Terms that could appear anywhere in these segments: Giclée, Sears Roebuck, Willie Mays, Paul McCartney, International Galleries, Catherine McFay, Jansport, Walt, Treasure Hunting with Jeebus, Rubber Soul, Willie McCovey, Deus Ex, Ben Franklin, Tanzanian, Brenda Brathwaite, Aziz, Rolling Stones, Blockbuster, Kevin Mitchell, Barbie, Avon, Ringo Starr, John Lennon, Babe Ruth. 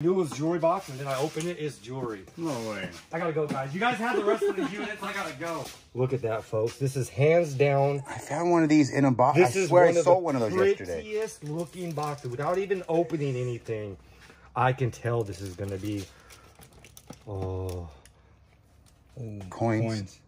knew it was jewelry box, and then I opened it. It's jewelry. No way. I gotta go, guys. You guys have the rest of the units. I gotta go. Look at that, folks. This is hands down. I found one of these in a box. I swear I sold one of those yesterday. Prettiest looking box without even opening anything. I can tell this is gonna be. Oh. Coins.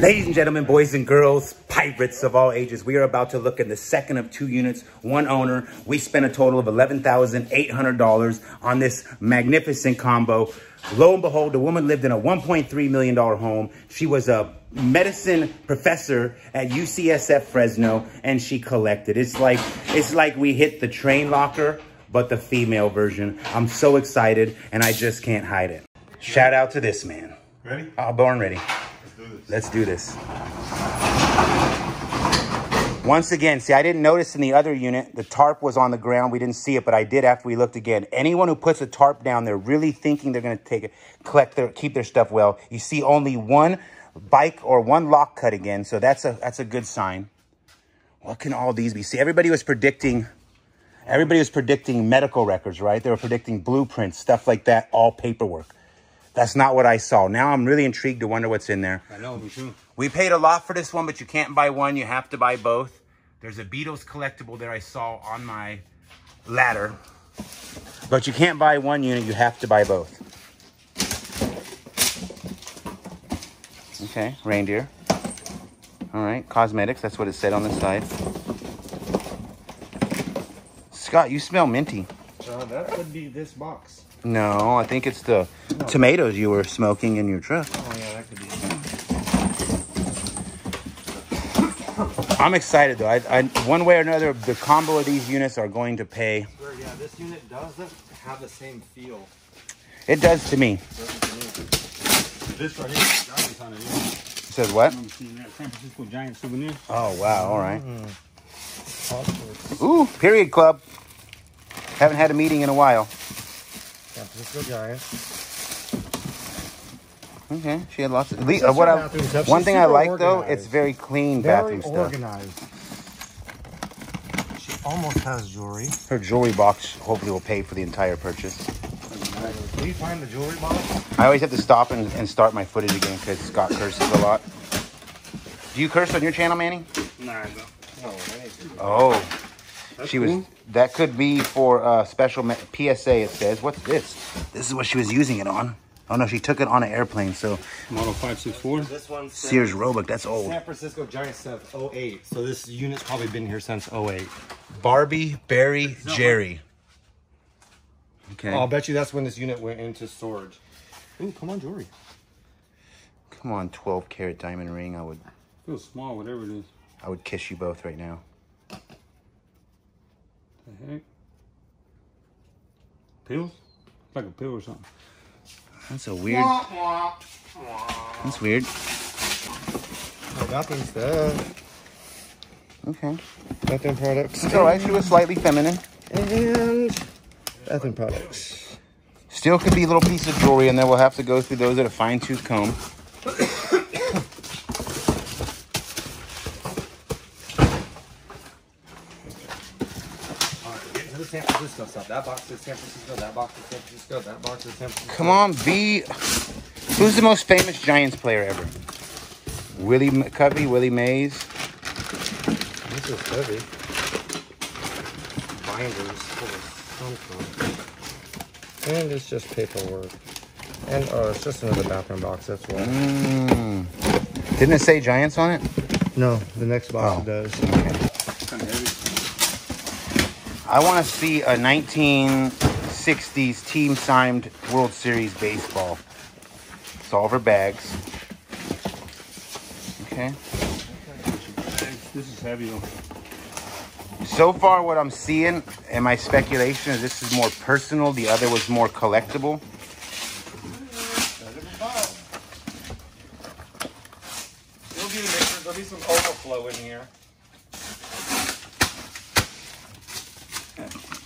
Ladies and gentlemen, boys and girls, pirates of all ages, we are about to look in the second of two units, one owner. We spent a total of $11,800 on this magnificent combo. Lo and behold, the woman lived in a $1.3 million home. She was a medicine professor at UCSF Fresno, and she collected. It's like we hit the train locker, but the female version. I'm so excited, and I just can't hide it. Shout out to this man. Ready? Oh, born ready. Let's do this. Once again, see, I didn't notice in the other unit, the tarp was on the ground. We didn't see it, but I did after we looked again. Anyone who puts a tarp down, they're really thinking they're going to take it, collect their, keep their stuff well. You see only one bike or one lock cut again, so that's a good sign. What can all these be? See, everybody was predicting medical records, right? They were predicting blueprints, stuff like that, all paperwork. That's not what I saw. Now I'm really intrigued to wonder what's in there. I know, me too. We paid a lot for this one, but you can't buy one. You have to buy both. There's a Beatles collectible there I saw on my ladder. But you can't buy one unit. You have to buy both. Okay, reindeer. All right, cosmetics. That's what it said on the side. Scott, you smell minty. That would be this box. No, I think it's the tomatoes you were smoking in your truck. Oh, yeah, that could be it. I'm excited, though. I one way or another, the combo of these units are going to pay. I swear, yeah, this unit doesn't have the same feel. It does to me. This right here is a Giant on it. It says what? I'm seeing that San Francisco Giant souvenir. Oh, wow. All right. Ooh, Period Club. Haven't had a meeting in a while. San Francisco Giant. Okay, she had lots of... one thing I like, though, it's very clean bathroom stuff. Very organized. She almost has jewelry. Her jewelry box hopefully will pay for the entire purchase. Will you find the jewelry box? I always have to stop and start my footage again because Scott curses a lot. Do you curse on your channel, Manny? No, I don't. Oh. She was... That could be for a special PSA, it says. What's this? This is what she was using it on. Oh, no, she took it on an airplane, so... Model 564. This one's Sears Roebuck, that's old. San Francisco Giant stuff, 08. So this unit's probably been here since 08. Barbie, Barry, Jerry. Okay. I'll bet you that's when this unit went into storage. Ooh, come on, jewelry. Come on, 12-carat diamond ring. I would... Feels small, whatever it is. I would kiss you both right now. Pills? Like a pill or something. That's a weird. That's weird. I got them stuff. Okay. Bathroom products. It's alright, she was slightly feminine. And bathroom products. Still could be a little piece of jewelry, and then we'll have to go through those at a fine-tooth comb. San Francisco stuff. That box is San Francisco, that box is San Francisco, that box is San Francisco. Come on, B. Who's the most famous Giants player ever? Willie McCovey, Willie Mays. This is heavy. Binders for something. And it's just paperwork. And it's just another bathroom box, that's why. Didn't it say Giants on it? No, the next box does. Okay. It's kind of heavy. I want to see a 1960s team-signed World Series baseball. It's all of her bags. Okay. This is heavy though. So far what I'm seeing, and my speculation is this is more personal. The other was more collectible. There'll be some overflow in here.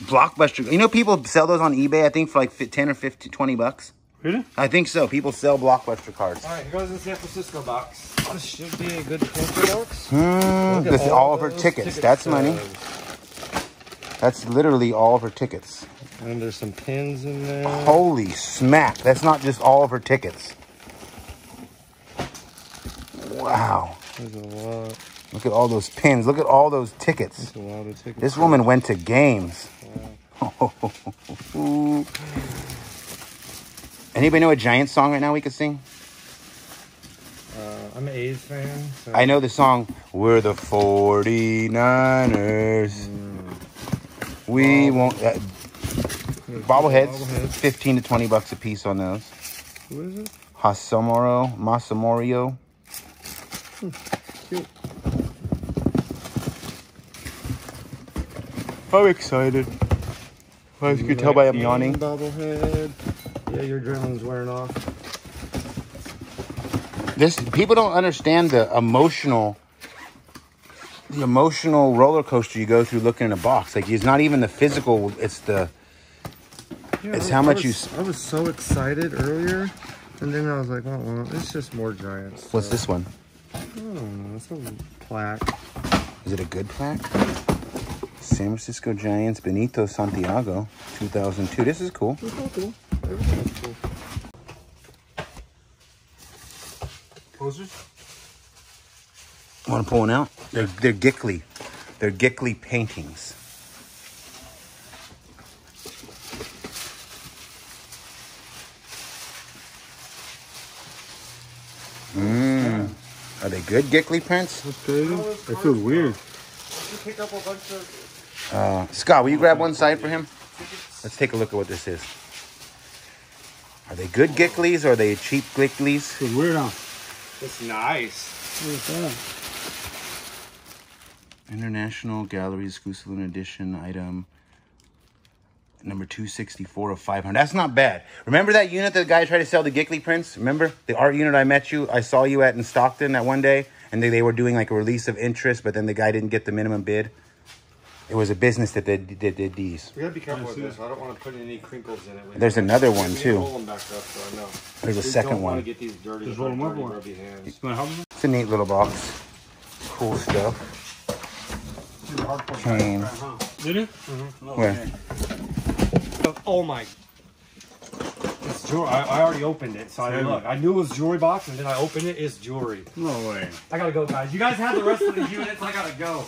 Blockbuster, you know, people sell those on eBay, I think, for like 10 or 15, 20 bucks. Really? I think so. People sell Blockbuster cards. All right, here goes the San Francisco box. This should be a good box. This is all of her tickets. That's money. That's literally all of her tickets. And there's some pins in there. Holy smack. That's not just all of her tickets. Wow. There's a lot. Look at all those pins. Look at all those tickets. That's a lot of tickets. This woman went to games. Wow. Anybody know a Giants song right now we could sing? I'm an A's fan. So. I know the song, We're the 49ers. Mm. We won't... bobbleheads, 15 to 20 bucks a piece on those. What is it? Masamorio. Hmm, cute. I'm excited. As you can tell by I'm yawning. Bobblehead. Yeah, your adrenaline's wearing off. This people don't understand the emotional roller coaster you go through looking in a box. Like it's not even the physical; it's the I was so excited earlier, and then I was like, "Oh, well, it's just more Giants." So. What's this one? I don't know. It's a plaque. Is it a good plaque? San Francisco Giants, Benito Santiago, 2002. This is cool. It's all cool. Everything's cool. Want to pull one out? They're Giclée. They're Giclée paintings. Mmm. Are they good Giclée prints? They feel weird. Scott, will you grab one side for him? Let's take a look at what this is. Are they good Giclées or are they cheap Giclées? They're weird, huh? It's nice. What is that? International Galleries exclusive edition item number 264 of 500. That's not bad. Remember that unit that the guy tried to sell the Giclée prints? Remember the art unit I saw you at in Stockton that one day, and they were doing like a release of interest, but then the guy didn't get the minimum bid. It was a business that did these. We gotta be careful with this. I don't want to put any crinkles in it. There's another one too. There's a second one. It's a neat little box. Cool stuff. Chain. Did it? Where? Oh my! It's jewelry. I already opened it, so I didn't look. I knew it was a jewelry box, and then I opened it. It's jewelry. No way. I gotta go, guys. You guys have the rest of the units. I gotta go.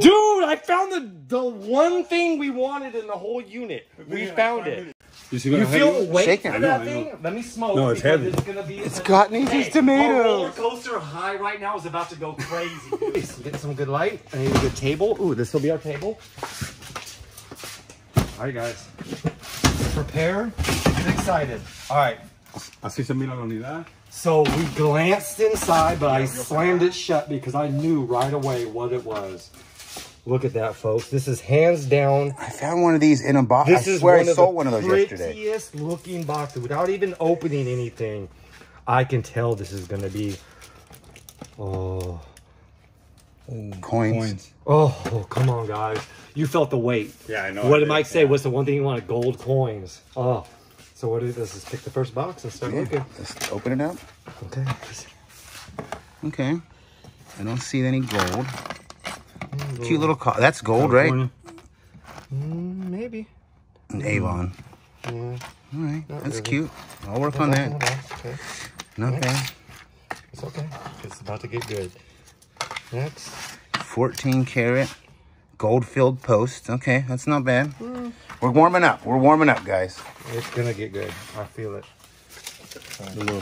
Dude, I found the one thing we wanted in the whole unit. We found it. You feel weight for that thing? Let me smoke. No, it's heavy. It's gotten these tomatoes. My roller coaster high right now is about to go crazy. Get some good light. I need a good table. Ooh, this will be our table. All right, guys. Prepare. Get excited. All right. So we glanced inside, but I slammed it shut because I knew right away what it was. Look at that, folks. This is hands down. I found one of these in a box. I swear I sold one of those yesterday. This is the prettiest looking box. Without even opening anything, I can tell this is going to be... Oh. Coins. Oh, come on, guys. You felt the weight. Yeah, I know. What did Mike say? What's the one thing you wanted? Gold coins. Oh. So what do we do? Let's pick the first box and start looking. Let's open it up. Okay. Okay. I don't see any gold. Cute little car. That's gold, California, right? Maybe. An Avon. Yeah. All right. Not That's really cute. I'll work on that. Okay. Not bad. It's okay. It's about to get good. Next. 14 karat. Gold-filled posts. Okay, that's not bad. We're warming up. We're warming up, guys. It's going to get good. I feel it. We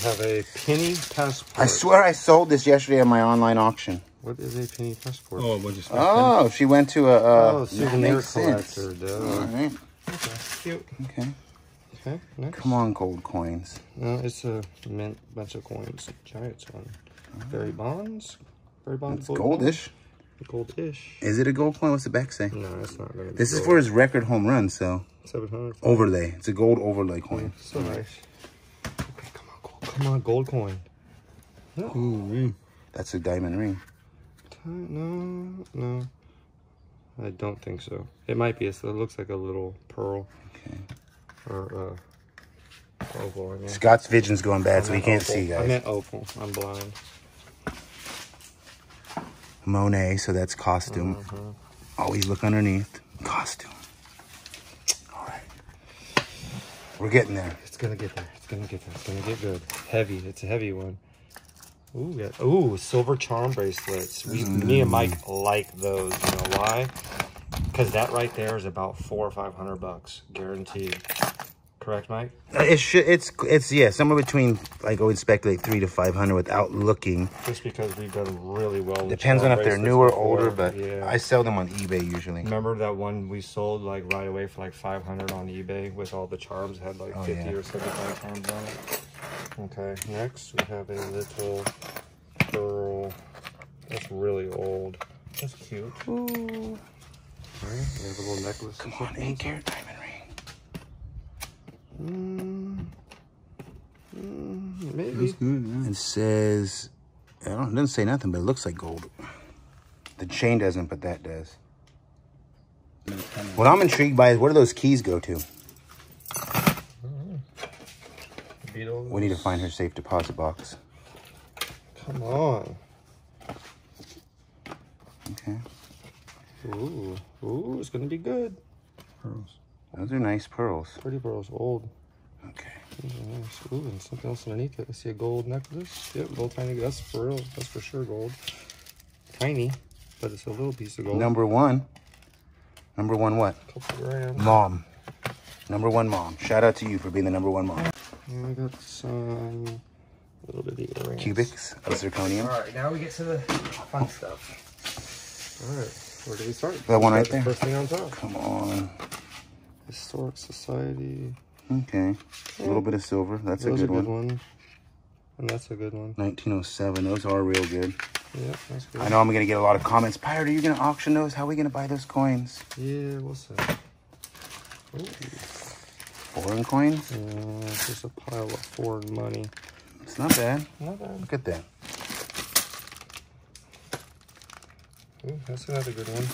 have a penny passport. I swear I sold this yesterday at my online auction. What is a penny passport? Oh, what just happened? Oh, she went to a... souvenir collector, dude. All right. Okay, cute. Okay. Okay, next. Come on, gold coins. No, it's a mint bunch of coins. Giants one. Barry Bonds. Barry Bonds. It's goldish. Gold-ish. Is it a gold coin? What's the back say? No, it's not really. This is for his record home run, so 700 overlay. It's a gold overlay coin. Yeah, so nice. Okay, come on, gold. Come on, gold coin. No. Ooh, that's a diamond ring. No, no, I don't think so. It might be. It looks like a little pearl. Okay. Or opal. Yeah. Scott's vision's going bad, so he can't see, guys. I meant opal. I'm blind. Monet, so that's costume. Mm-hmm. Always look underneath. Costume. All right. We're getting there. It's going to get there. It's going to get there. It's going to get good. Heavy. It's a heavy one. Ooh, yeah. Ooh, silver charm bracelets. Me and Mike like those. You know why? Because that right there is about $400 or $500, guaranteed. Correct, Mike? It's yeah, somewhere between, like, I would speculate 300 to 500 without looking. Just because we've done really well. With depends on if they're new or older, but yeah. I sell them on eBay usually. Remember that one we sold like right away for like 500 on eBay with all the charms? Had like 50 or 75 charms on it. Okay, next we have a little pearl. That's really old. That's cute. Ooh. All right, we have a little necklace. Come on, 8-carat diamond ring. Maybe. Good, yeah. It says, I don't, it doesn't say nothing, but it looks like gold. The chain doesn't, but that does. What I'm intrigued by is, where do those keys go to? Beatles. We need to find her safe deposit box. Come on. Okay. Ooh, ooh, it's gonna be good. Pearls. Those are nice pearls. Pretty pearls, old. Okay. Nice. Ooh, and something else underneath it. I see a gold necklace. Yep, gold tiny. That's for real. That's for sure gold. Tiny, but it's a little piece of gold. Number one. Number one what? A couple grams. Mom. Number one mom. Shout out to you for being the number one mom. And we got some little bit of earrings. Cubics of zirconium. All right, now we get to the fun stuff. All right, where do we start? That one right there. First thing on top. Come on. Historic Society. Okay. Yeah. A little bit of silver. That's a good one. And that's a good one. 1907. Those are real good. Yeah, that's good. I know I'm going to get a lot of comments. Pirate, are you going to auction those? How are we going to buy those coins? Yeah, we'll see. Ooh. Foreign coins? Yeah, it's just a pile of foreign money. It's not bad. Not bad. Look at that. Ooh, that's another good one.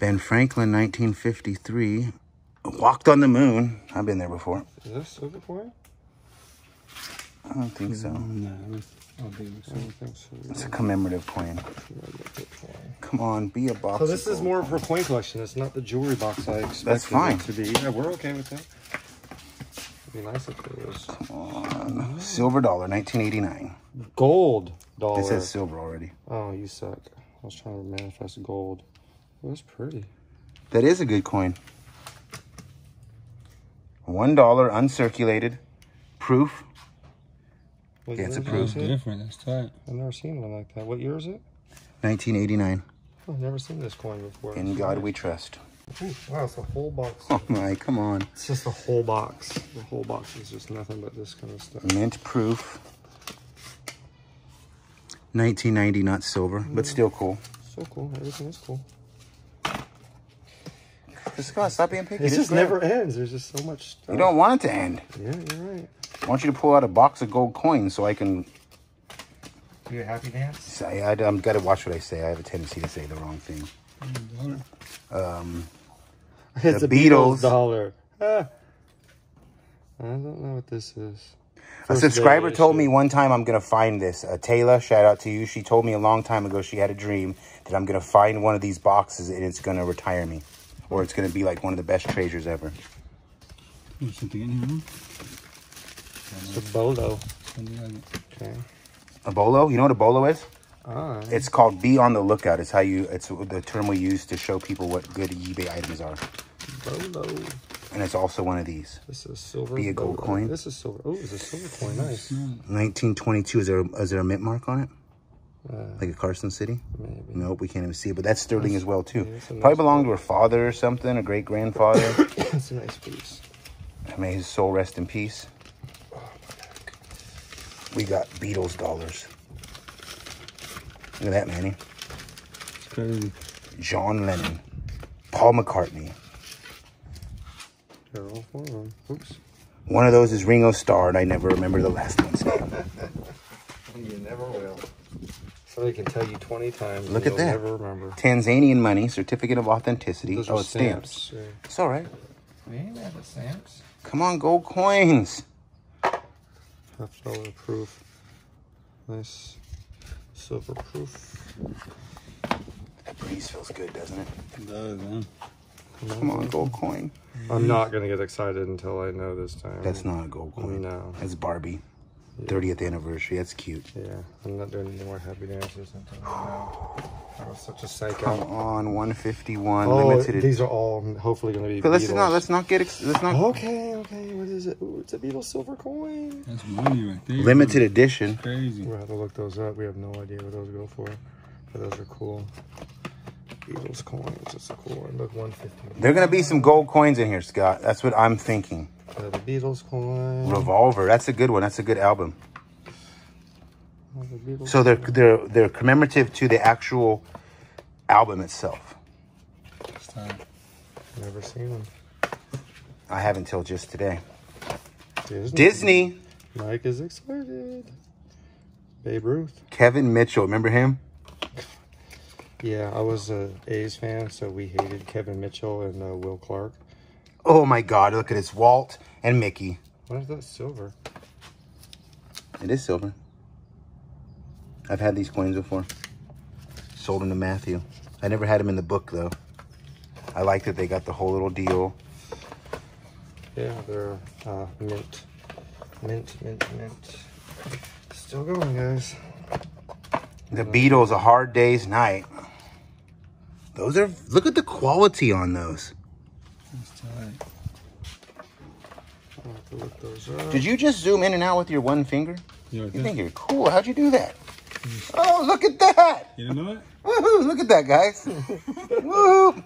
Ben Franklin, 1953, walked on the moon. I've been there before. Is this so before? I don't think so. No, I don't think so. It's a commemorative coin. Come on, be a box. So this is more of her coin collection. It's not the jewelry box I expected. That's fine. It to be. Yeah, we're okay with that. It'd be nice if it was. Come on. Silver dollar, 1989. Gold dollar. It says silver already. Oh, you suck. I was trying to manifest gold. Oh, that's pretty. That is a good coin. $1 uncirculated. Proof. What yeah, it's a proof. That's different. That's tight. I've never seen one like that. What year is it? 1989. Oh, I've never seen this coin before. In God we trust. Ooh, wow, it's a whole box. Oh my, come on. It's just a whole box. The whole box is just nothing but this kind of stuff. Mint proof. 1990, not silver, but still cool. So cool. Everything is cool. Stop being picky. It just never ends. There's just so much stuff. You don't want it to end. Yeah, you're right. I want you to pull out a box of gold coins so I can... Do a happy dance? I've got to watch what I say. I have a tendency to say the wrong thing. It's the Beatles dollar. Ah. I don't know what this is. First a subscriber told me one time I'm going to find this. Taylor, shout out to you. She told me a long time ago she had a dream that I'm going to find one of these boxes and it's going to retire me. Or it's going to be like one of the best treasures ever. There's something in here. It's a bolo. Okay. A bolo? You know what a bolo is? It's called be on the lookout. It's how you. It's the term we use to show people what good eBay items are. Bolo. And it's also one of these. This is silver. Be a gold coin. This is silver. Oh, it's a silver coin. Nice. 1922. Is there a mint mark on it? Like a Carson City? Maybe. Nope, we can't even see it. But that's sterling as well, too. Yeah, probably belonged to her father or something, a great-grandfather. That's a nice piece. May his soul rest in peace. Oh, my neck. We got Beatles dollars. Look at that, Manny. It's crazy. John Lennon. Paul McCartney. They're all four of them. Oops. One of those is Ringo Starr, and I never remember the last one. You never will. Somebody can tell you 20 times. Look at that. Never remember. Tanzanian money, certificate of authenticity. Those it's stamps. Yeah. It's all right. We ain't mad at stamps. Come on, gold coins. Half dollar proof. Nice silver proof. That breeze feels good, doesn't it? It does, man. Come on, gold coin. I'm not going to get excited until I know this time. That's not a gold coin. No. That's Barbie. Yeah. 30th anniversary. That's cute. Yeah. I'm not doing any more happy dances. That was such a psycho. Come on, 151 limited. These are all hopefully going to be. But let's not. Okay. What is it? Ooh, it's a Beatles silver coin. That's money right there. Limited edition. That's crazy. We'll have to look those up. We have no idea what those go for, but those are cool. Beatles coins. That's a cool one. Look, 150. There are gonna be some gold coins in here, Scott. That's what I'm thinking. The Beatles coin. Revolver. That's a good one. That's a good album. The so they're commemorative to the actual album itself. First time. Never seen them. I haven't till just today. Disney. Mike is excited. Babe Ruth. Kevin Mitchell. Remember him? Yeah, I was an A's fan, so we hated Kevin Mitchell and Will Clark. Oh, my God. Look at this. Walt and Mickey. Why is that silver? It is silver. I've had these coins before. Sold them to Matthew. I never had them in the book, though. I like that they got the whole little deal. Yeah, they're mint. Mint. Still going, guys. The Beatles, A Hard Day's Night. Those are, look at the quality on those. That's tight. I'll have to look those up. Did you just zoom in and out with your one finger? Yeah, you think you're cool. How'd you do that? Oh, look at that. You didn't know it? Woohoo, look at that, guys. Woohoo.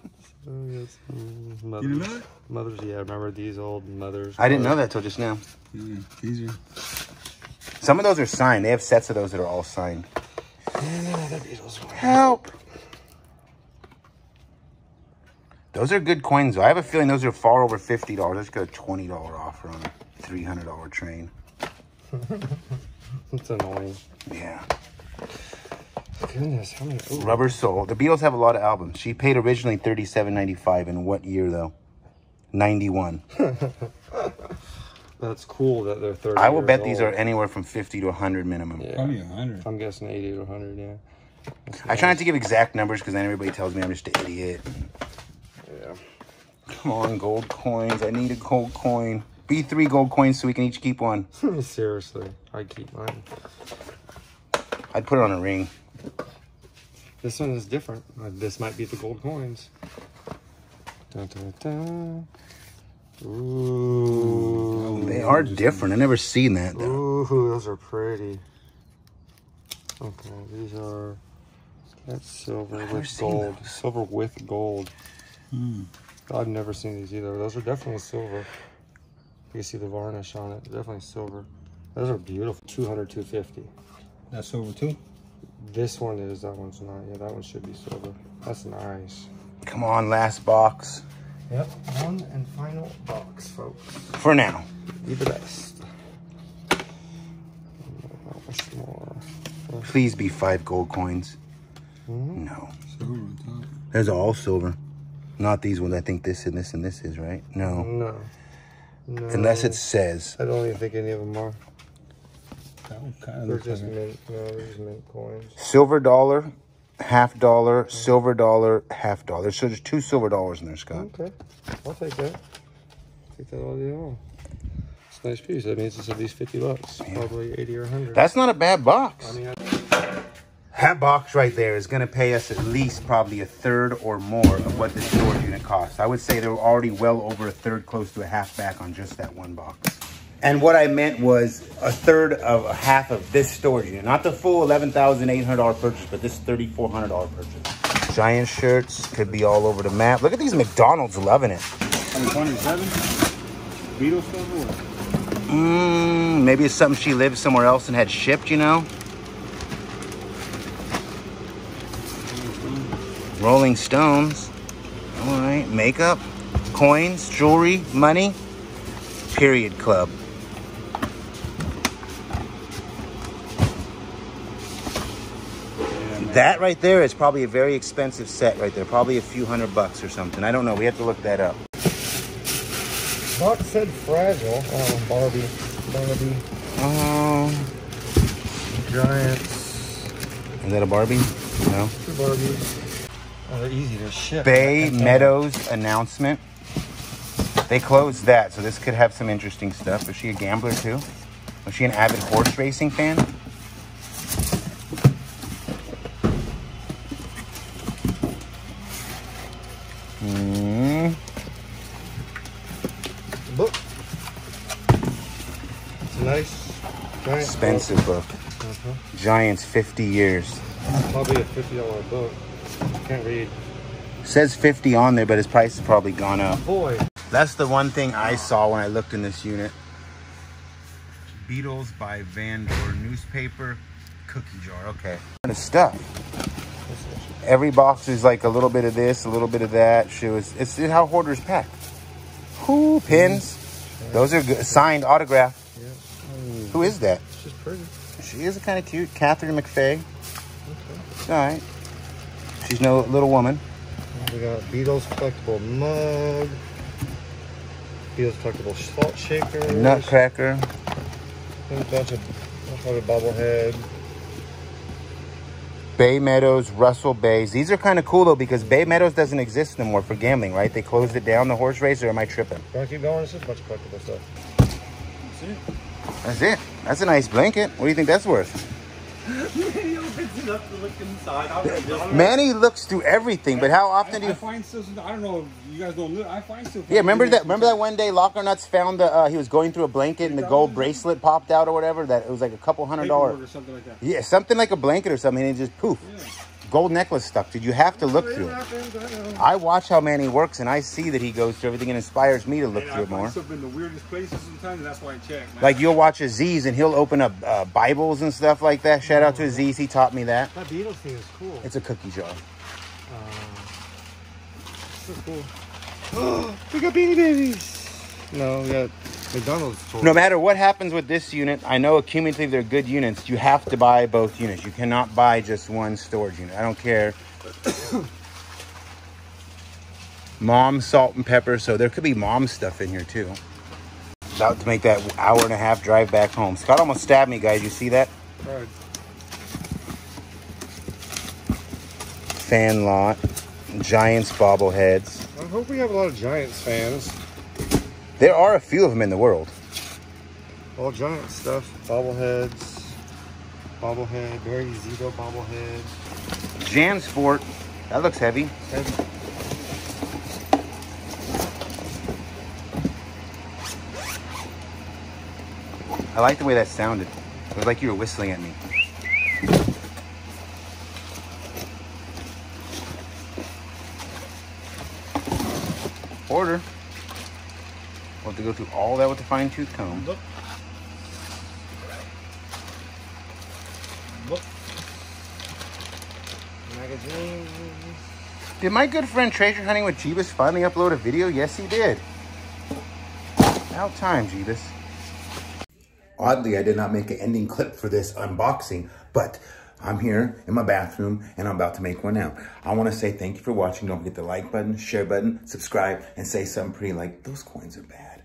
Mothers. You didn't know it? Mothers, yeah. Remember these old mothers? I didn't know that till just now. Yeah, easier. Some of those are signed. They have sets of those that are all signed. Yeah, the Beatles coin. Help. Those are good coins, though. I have a feeling those are far over $50. Let's go $20 offer on a $300 train. It's annoying. Yeah. Goodness, how many? Ooh. Rubber Soul. The Beatles have a lot of albums. She paid originally $37.95. In what year, though? 91. That's cool that they're 30. I will bet these are anywhere from 50 to 100 minimum. Yeah. Probably 100. I'm guessing 80 to 100, yeah. That's I nice. Try not to give exact numbers because then everybody tells me I'm just an idiot. Yeah. Come on, gold coins. I need a gold coin. Be 3 gold coins so we can each keep one. Seriously, I'd keep mine. I'd put it on a ring. This one is different. This might be the gold coins. Dun, dun, dun. Ooh, they are different. I've never seen that, though. Ooh, those are pretty. Okay, these are... That's silver with gold. Silver with gold. Mm. I've never seen these either. Those are definitely silver. You can see the varnish on it. Definitely silver. Those are beautiful. 200, 250. That's silver, too? This one is. That one's not. Yeah, that one should be silver. That's nice. Come on, last box. Yep, one and final box, folks. For now. Be the best. Much more. Please be 5 gold coins. Mm-hmm. No. Silver on top. There's all silver. Not these ones. I think this and this and this is, right? No. No. Unless it says. I don't even think any of them are. That one kind of they're just mint coins. Silver dollar. Half dollar, silver dollar, half dollar. So there's 2 silver dollars in there, Scott. Okay, I'll take that. Take that all day long. It's a nice piece. That means it's at least 50 bucks, yeah. Probably 80 or 100. That's not a bad box. I mean, that box right there is going to pay us at least probably a third or more of what the storage unit costs. I would say they're already well over a third, close to a half back on just that one box. And what I meant was a third of a half of this storage unit. Not the full $11,800 purchase, but this $3,400 purchase. Giant shirts could be all over the map. Look at these McDonald's, loving it. 27? Beatles silver? Maybe it's something she lived somewhere else and had shipped, you know? Rolling Stones. All right, makeup, coins, jewelry, money. Period Club. That right there is probably a very expensive set right there. Probably a few $100 or something. I don't know. We have to look that up. Box said fragile. Oh, Barbie. Oh. Giants. Is that a Barbie? No. Two Barbies. Oh, they're easy to ship. Bay Meadows announcement. They closed that, so this could have some interesting stuff. Was she a gambler too? Was she an avid horse racing fan? Book. It's a nice, giant expensive book. Giants 50 years. Probably a $50 book. Can't read. Says 50 on there, but his price has probably gone up. Boy. That's the one thing I saw when I looked in this unit. Beatles by Van Dor newspaper cookie jar. Okay. Kind of stuff. Every box is like a little bit of this, a little bit of that. Shoes. It's how hoarders pack. Who pins? Those are good. Signed autograph. Yeah. Who is that? She's pretty. She is kind of cute. Catherine McFay. Okay. All right. She's no little woman. We got Beatles collectible mug. Beatles collectible salt shaker. Nutcracker. A bunch of bobblehead. Bay Meadows, Russell Bays. These are kind of cool though because Bay Meadows doesn't exist anymore for gambling, right? They closed it down, the horse race, or am I tripping? Can I keep going? It's just a bunch of collectible stuff. That's it. That's it. That's a nice blanket. What do you think that's worth? Manny opens it up to look inside. Manny looks through everything, but how often do you find stuff? I don't know. You guys don't look. I find stuff. Yeah, remember that one day Locker Nuts found the he was going through a blanket and the gold bracelet popped out or whatever. That it was like a couple $100 or something like that. Yeah, something like a blanket or something, and it just poof, gold necklace stuck. Dude, you have to look through it. I watch how Manny works and I see that he goes through everything and inspires me to look through it more. I've been the weirdest places sometimes, and that's why I check. Like you'll watch Aziz and he'll open up Bibles and stuff like that. Shout out to Aziz, he taught me that. That Beatles thing is cool. It's a cookie jar. So cool. Oh, we got Beanie Babies. No, we got McDonald's toys. No matter what happens with this unit, I know cumulatively they're good units. You have to buy both units. You cannot buy just one storage unit. I don't care. Mom, salt and pepper. So there could be mom stuff in here too. About to make that hour and a half drive back home. Scott almost stabbed me, guys. You see that? Right. Fan lot. Giants bobbleheads. I hope we have a lot of Giants fans. There are a few of them in the world. All giant stuff. Bobbleheads. Bobblehead. Barry Zito bobblehead. Jansport. That looks heavy. I like the way that sounded. It was like you were whistling at me. Order. We'll have to go through all that with a fine-tooth comb. Look. Magazines. Did my good friend Treasure Hunting with Jeebus finally upload a video? Yes, he did. About time, Jeebus. Oddly, I did not make an ending clip for this unboxing, but I'm here in my bathroom and I'm about to make one now. I want to say thank you for watching. Don't forget the like button, share button, subscribe, and say something pretty like, those coins are bad.